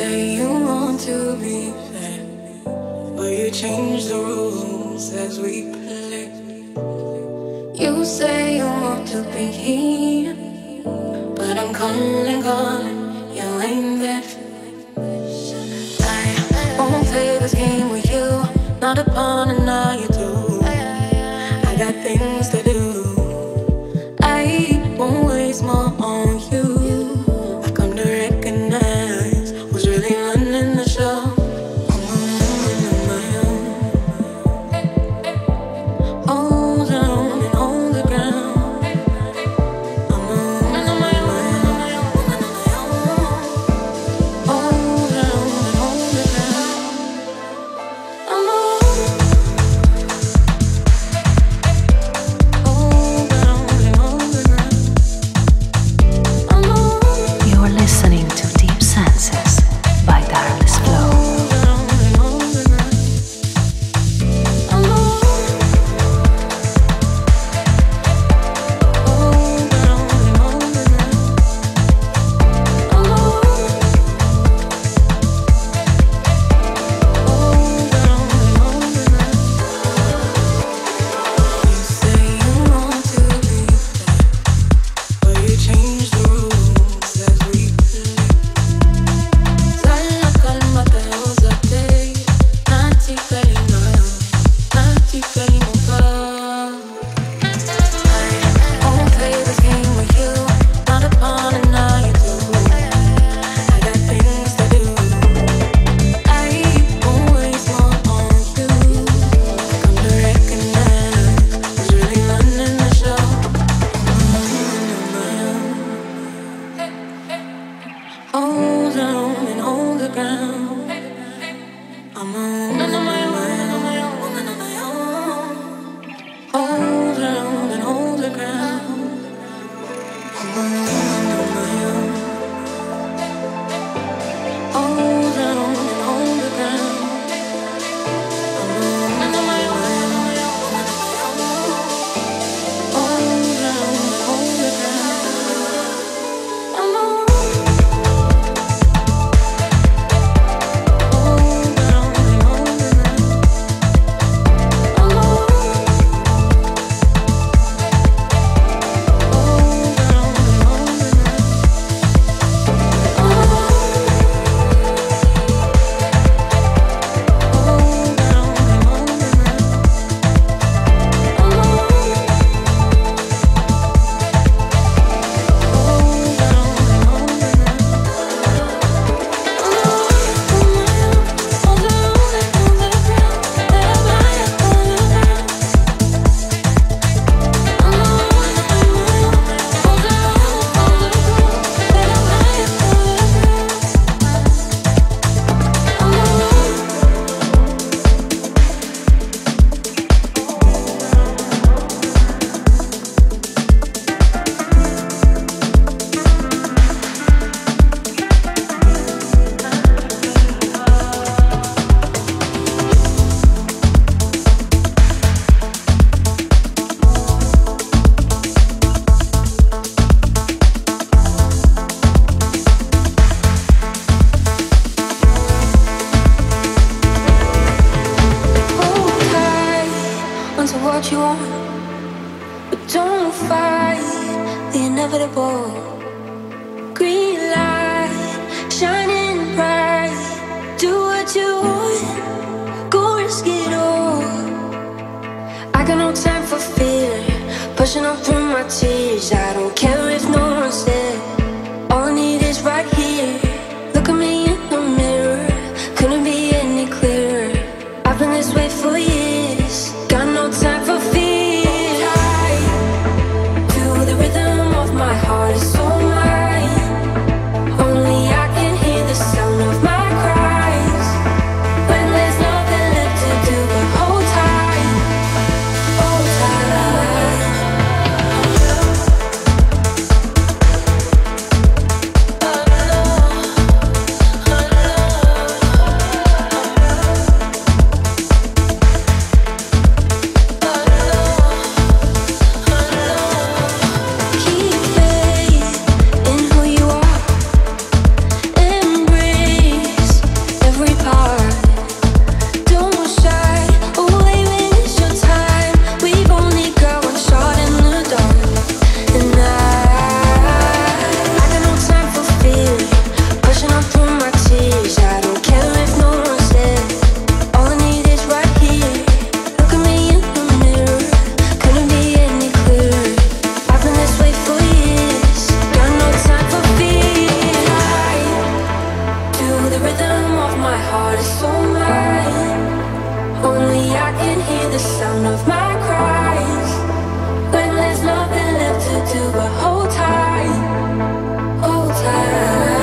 say you want to be fair, but you change the rules as we play. You say you want to be here, but I'm calling, you ain't there. I won't play this game with you, not a pawn and all you do. I got things to do. I won't waste more on you. heart is so mine. Only I can hear the sound of my cries when there's nothing left to do but hold tight, hold tight.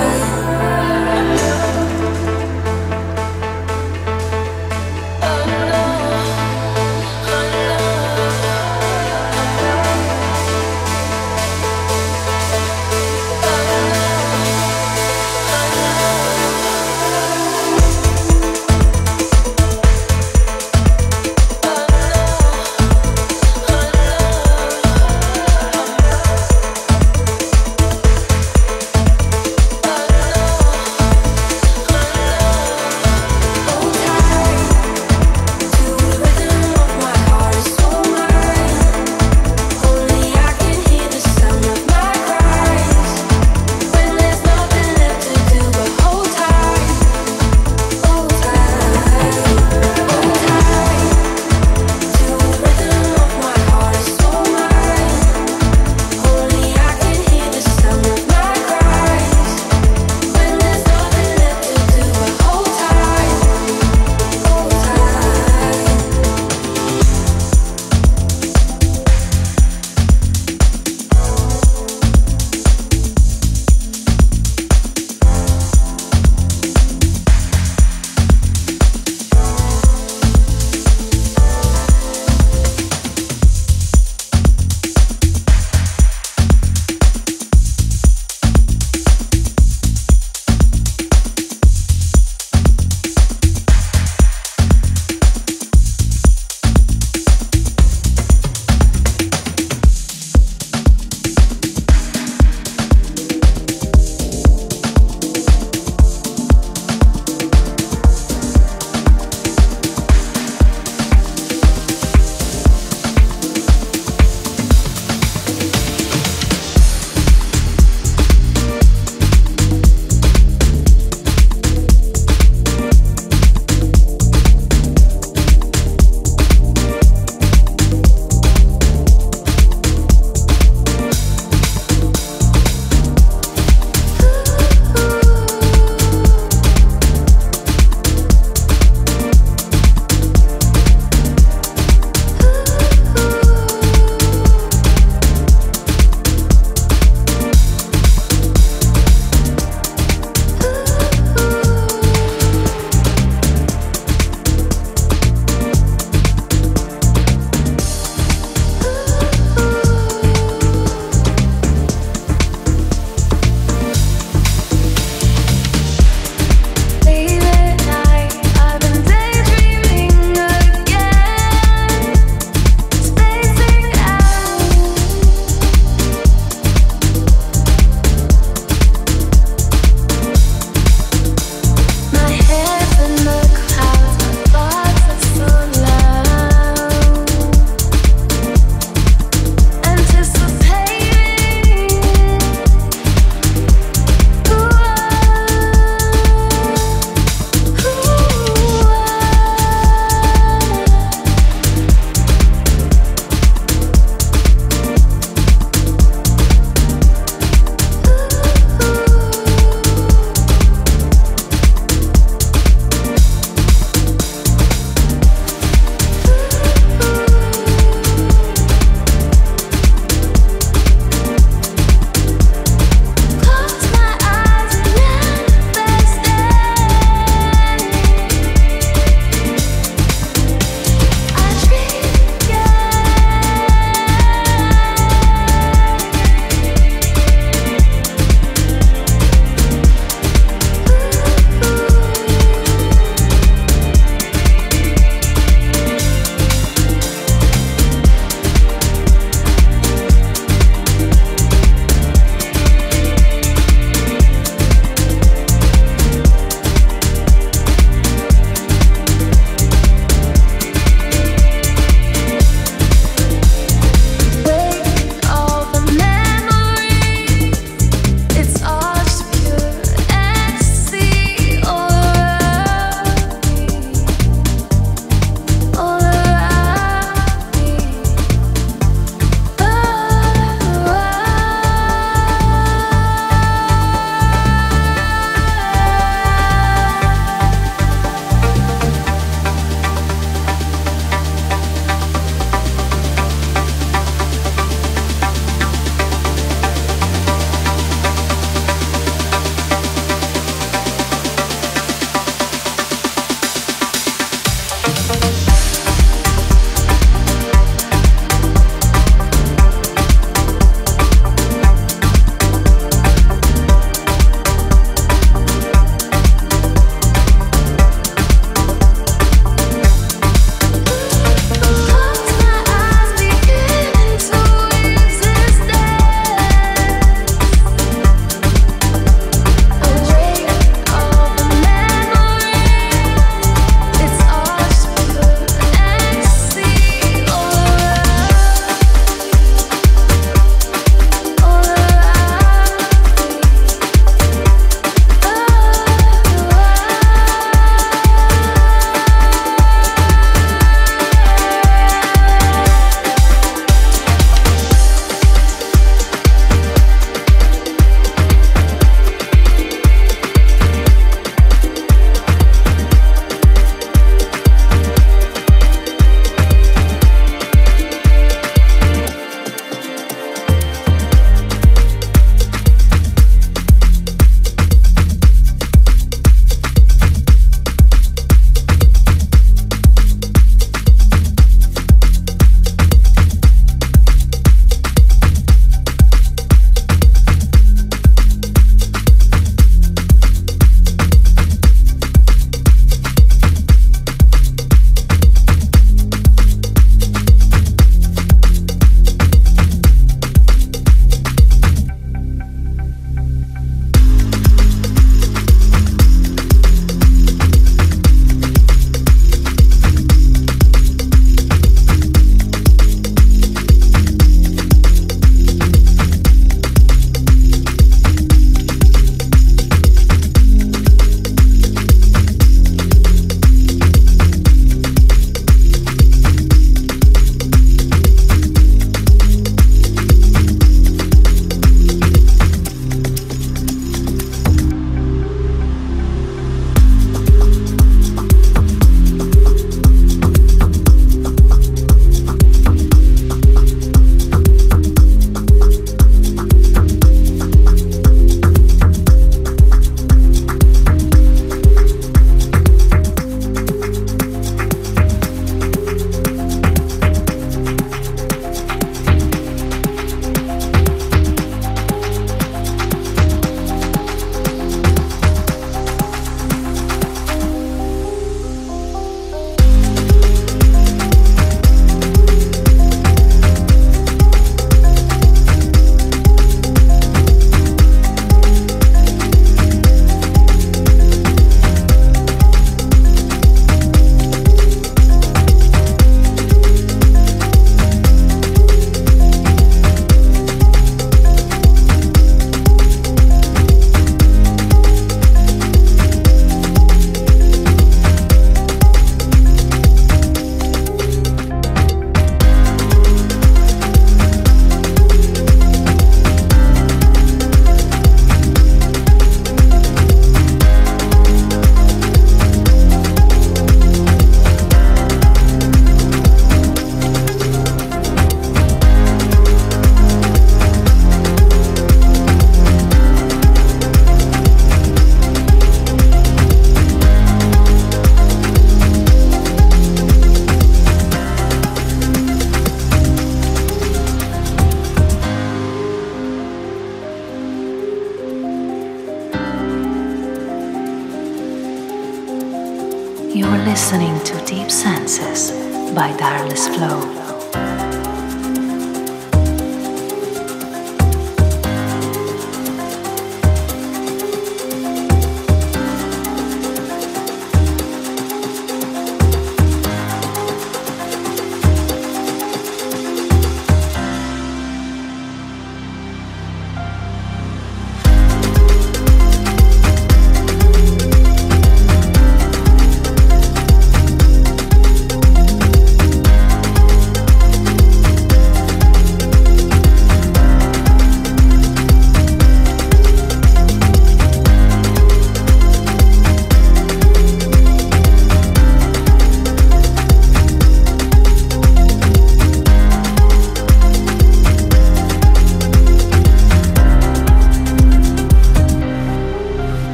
You're listening to Deep Senses by Darles Flow.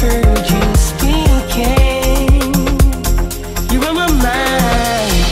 Heard you speaking, you're on my mind.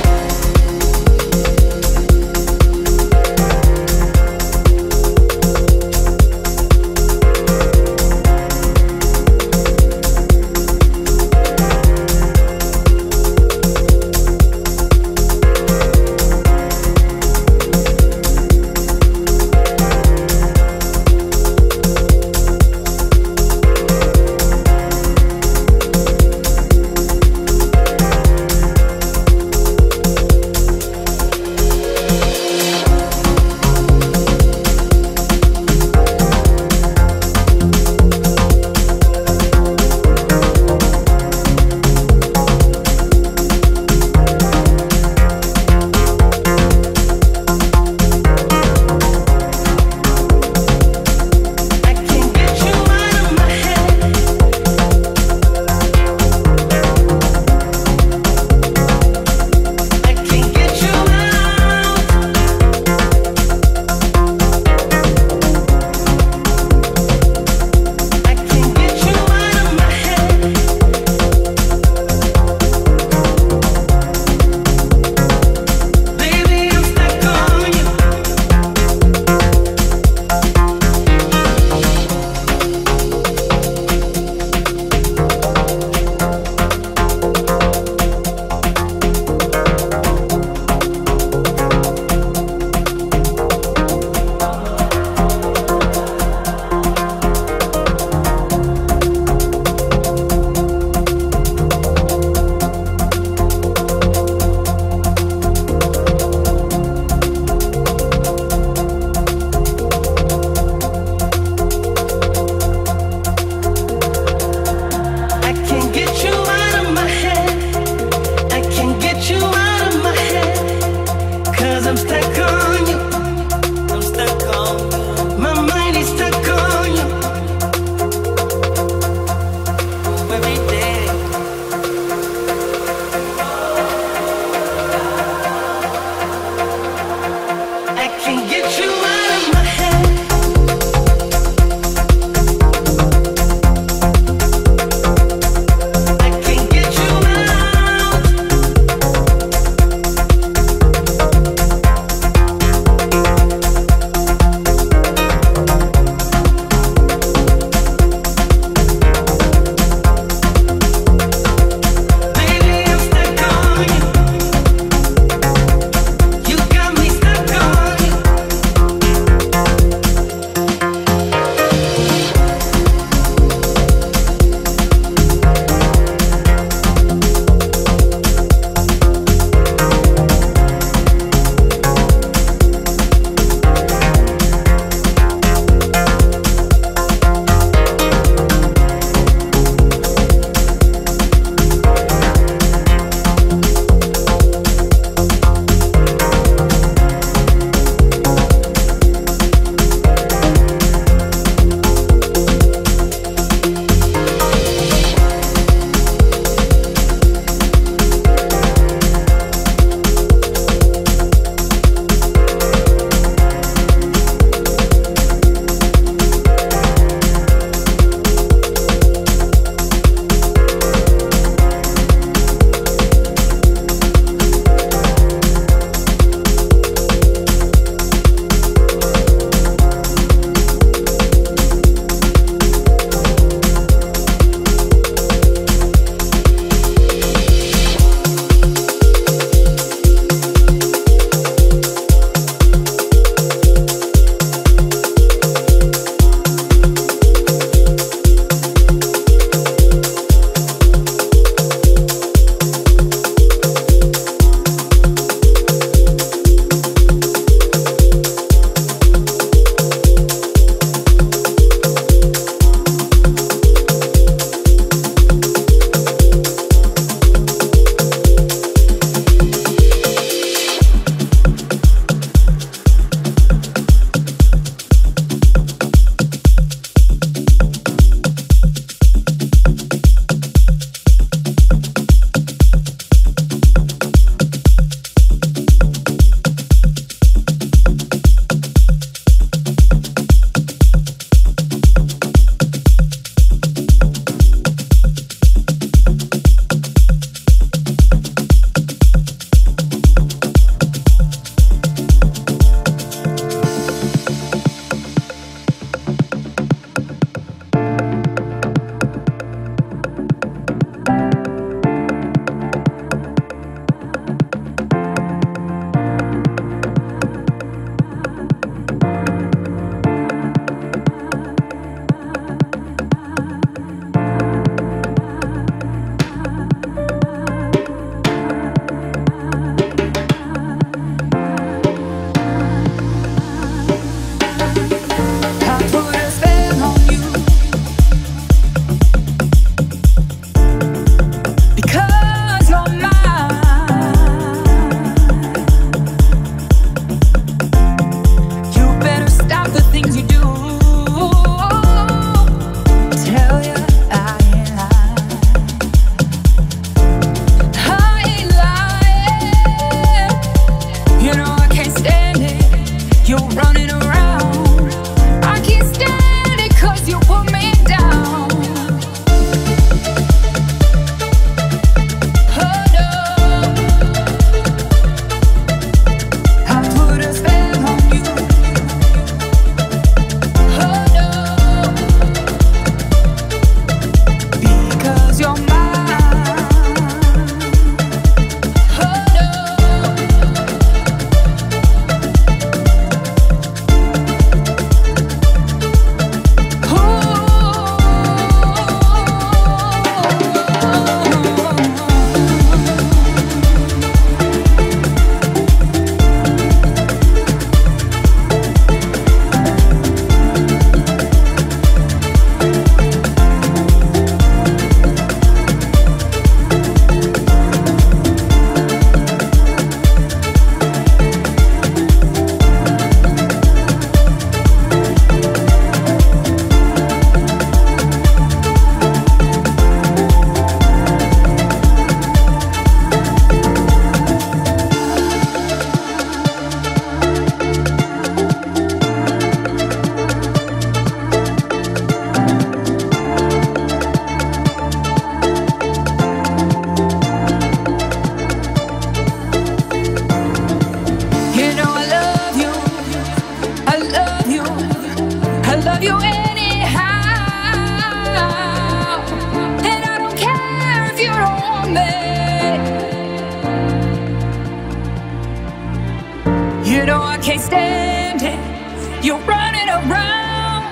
can't stand it. You're running around,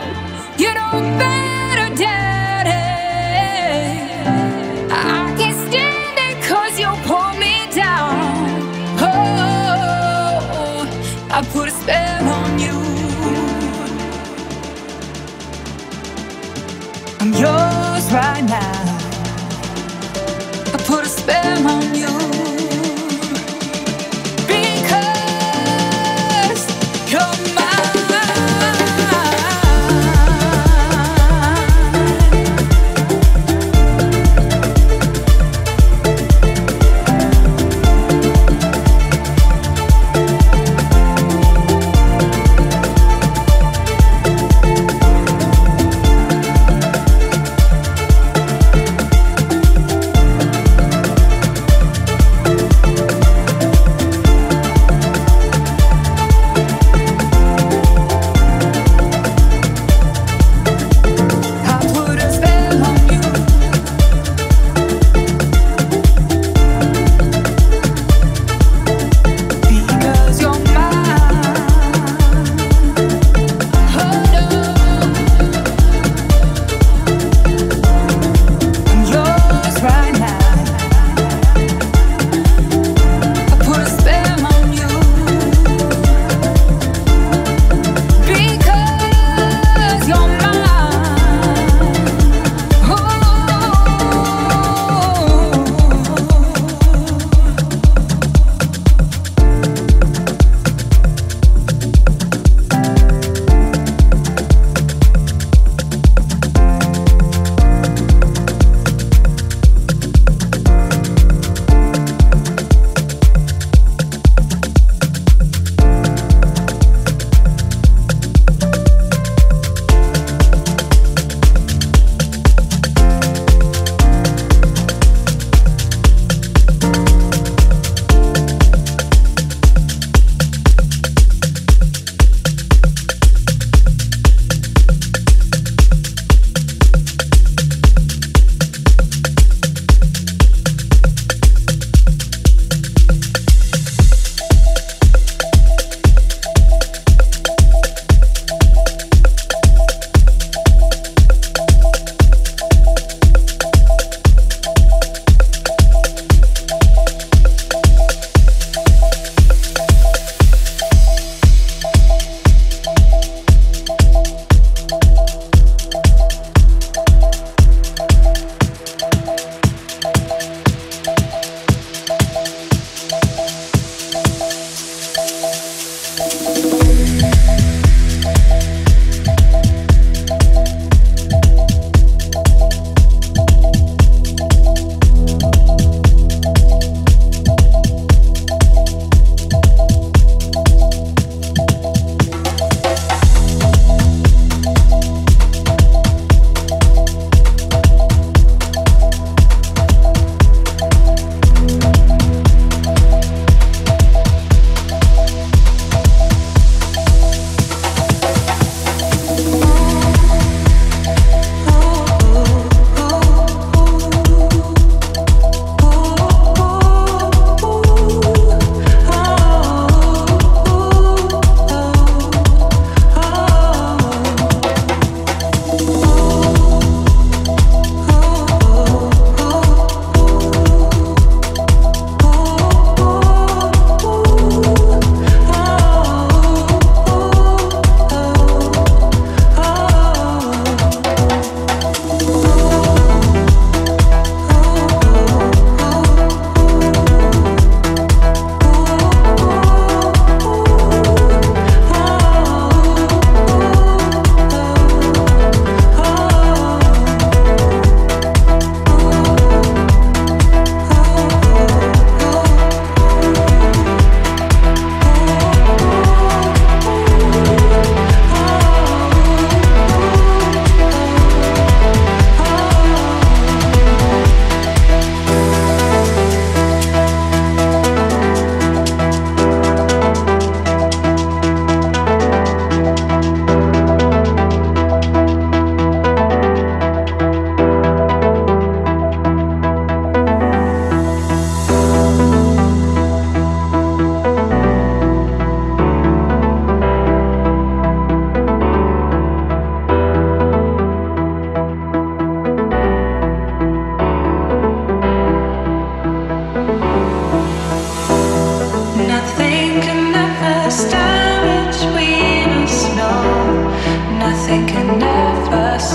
you know better, Daddy. I can't stand it 'cause you pull me down. Oh, I put a spell on you. I'm yours right now. I put a spell on you.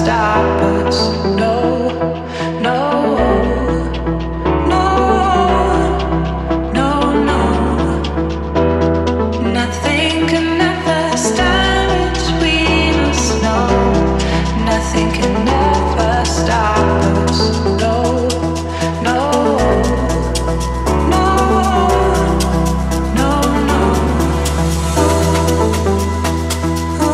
stop us. No, no, no, no, no. Nothing can ever stand between us. No, nothing can ever stop us. No, no, no, no, no. Oh,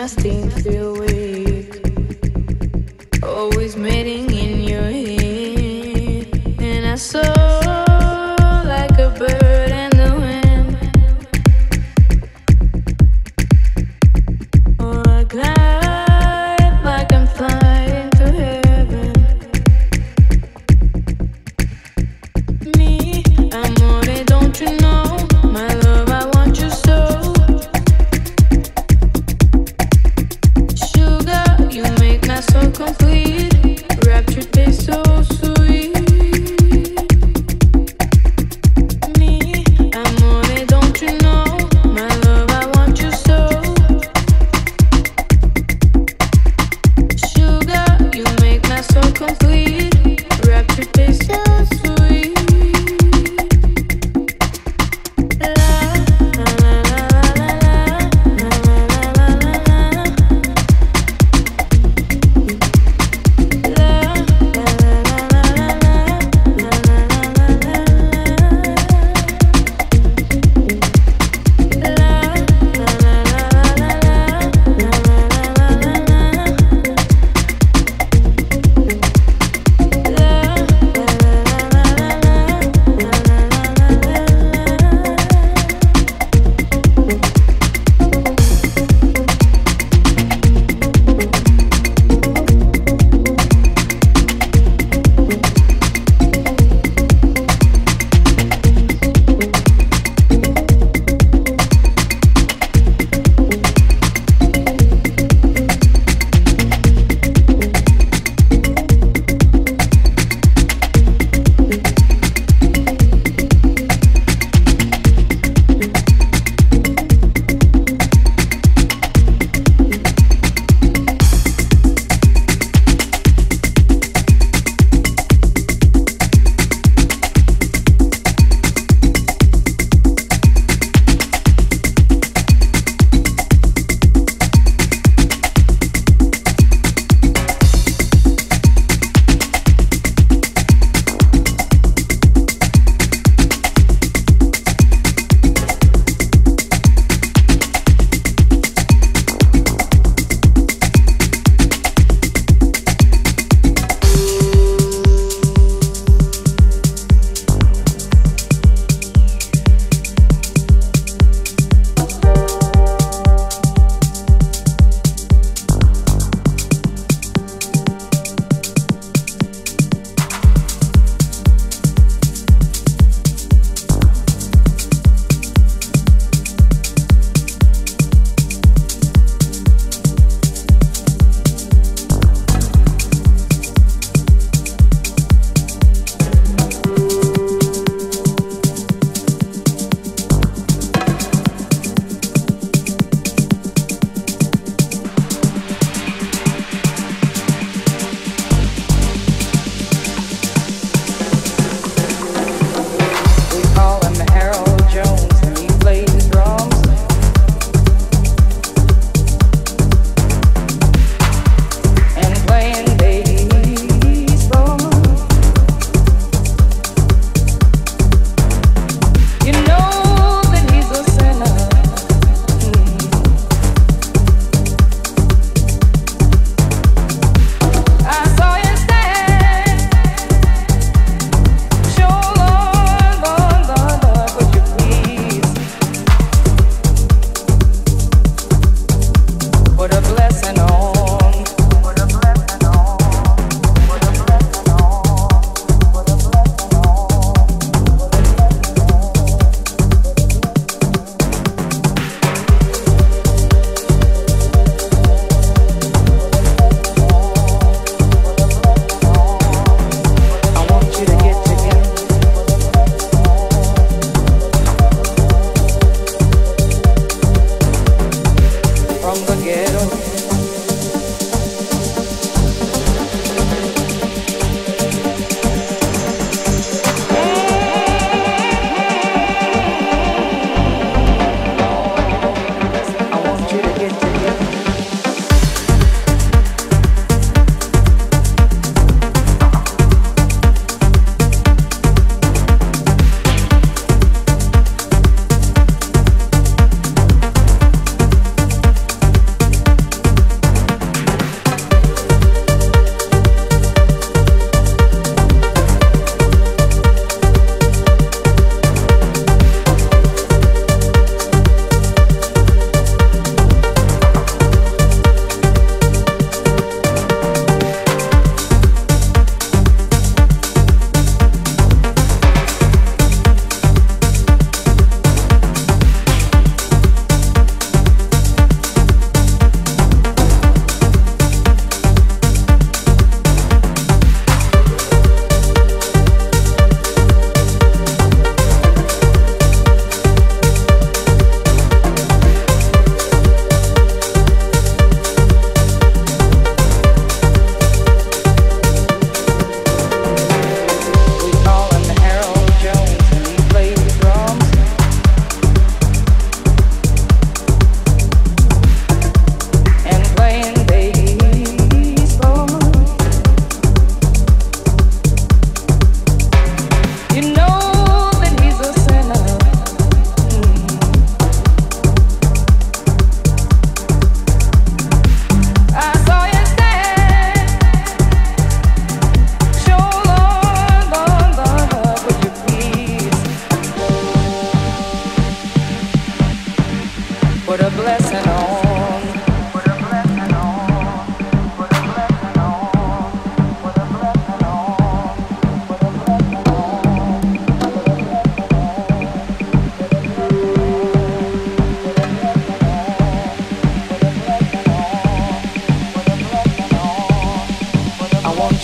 trusting feel weak, always meeting in your head. And I soar like a bird in the wind, or I glide like I'm flying to heaven. Mi amore, don't you know? My love, I want you so.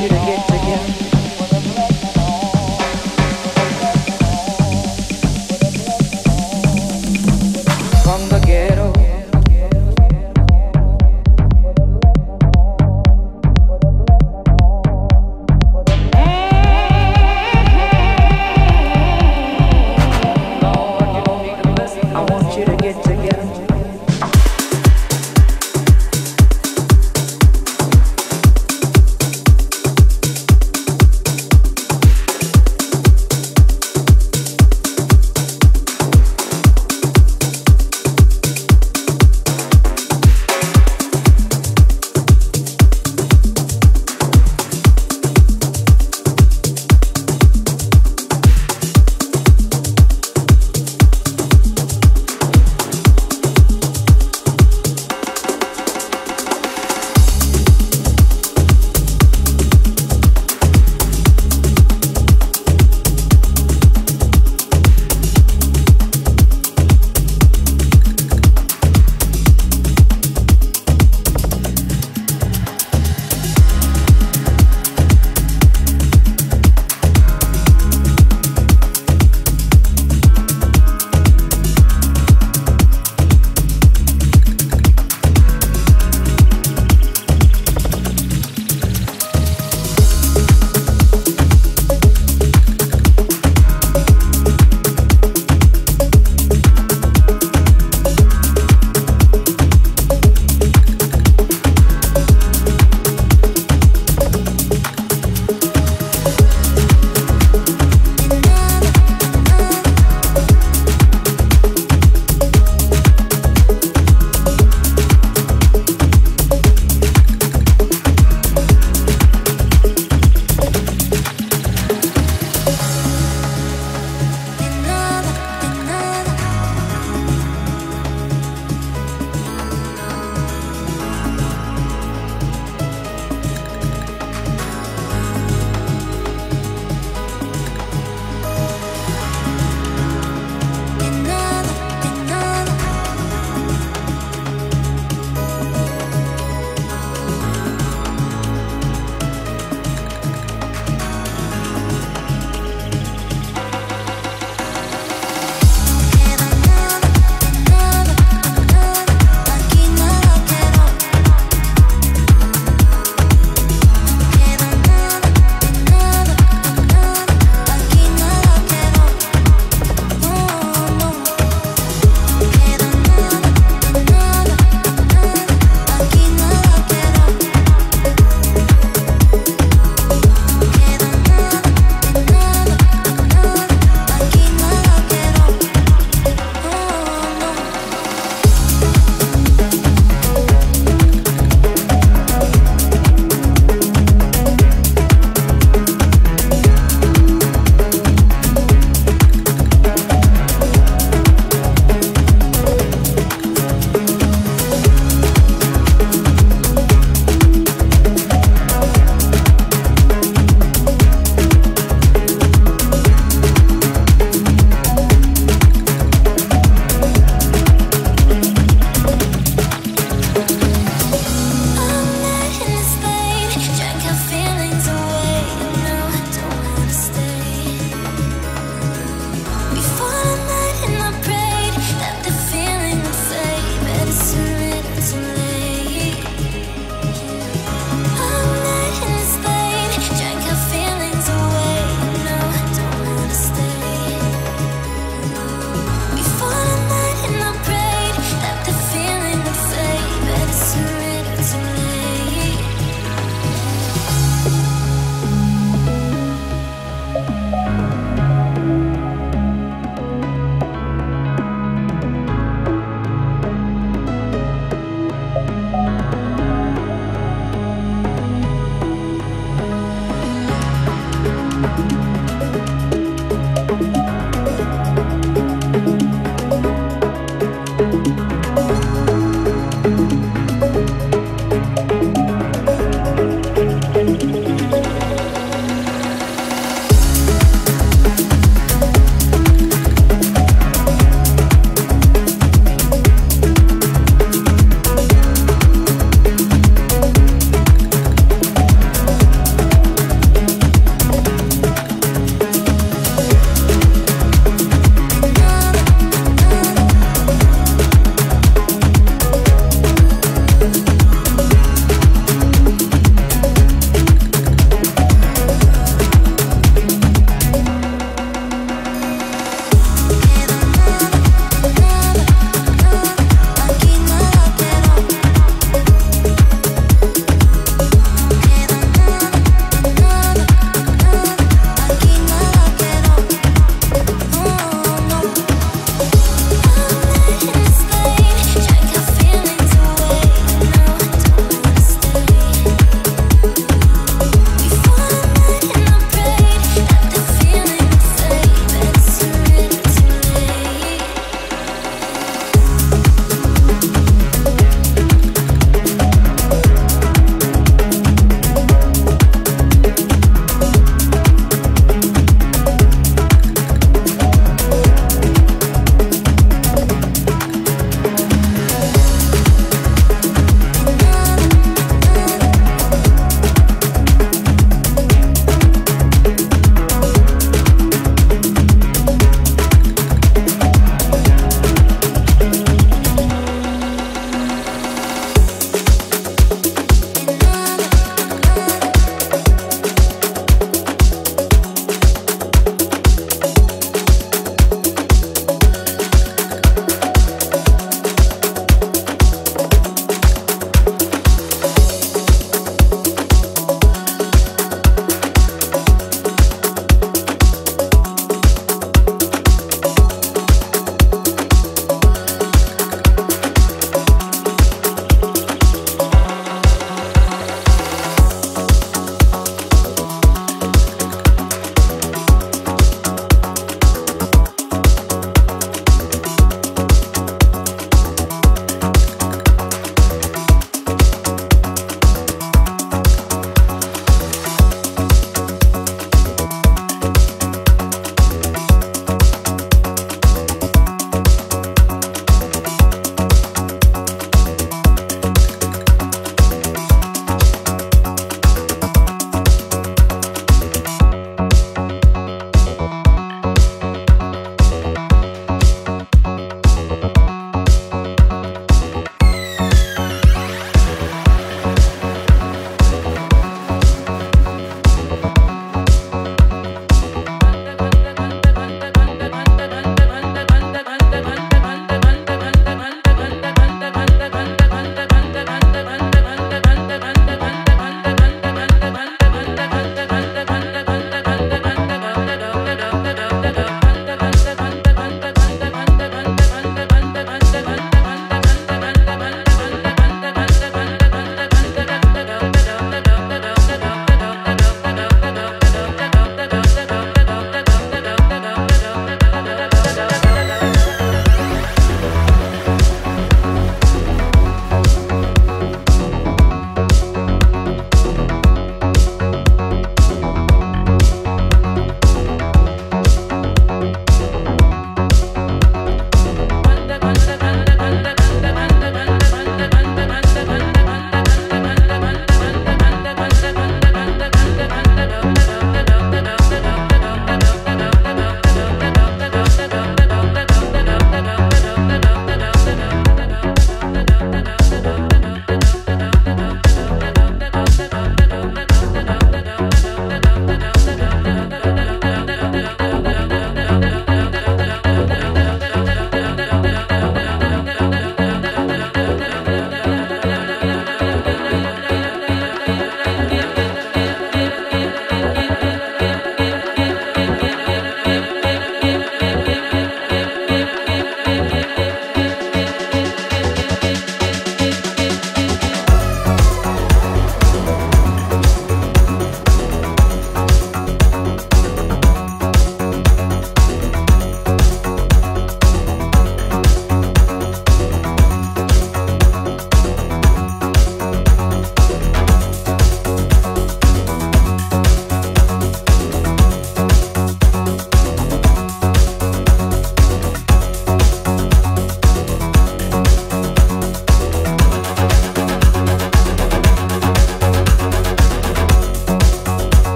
want you to hit again.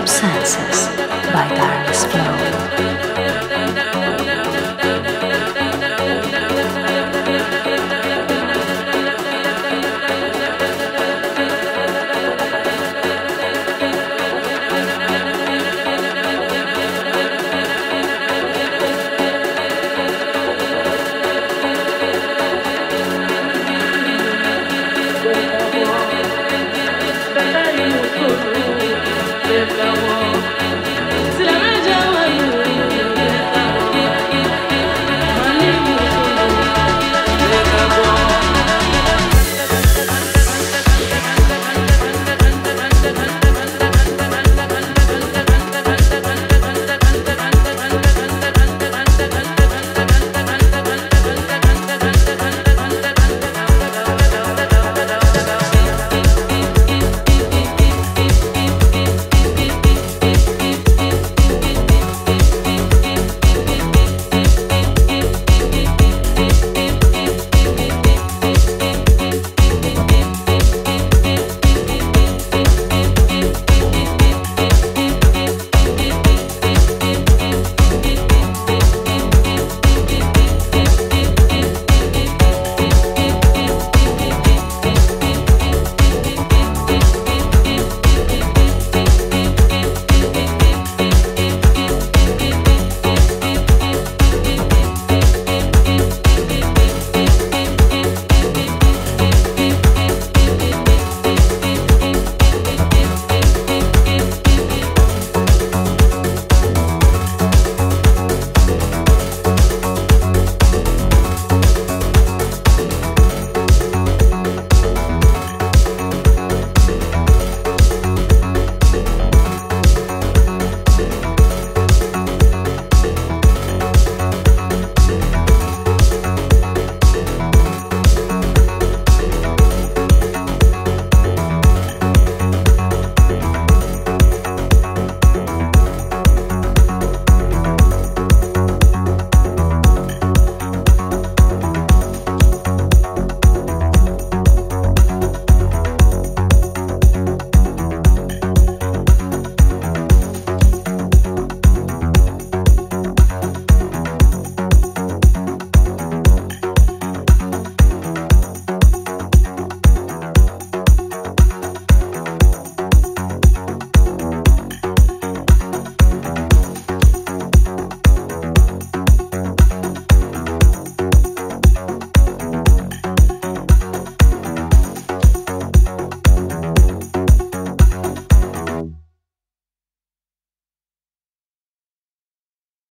your senses by Darkness Flow. We're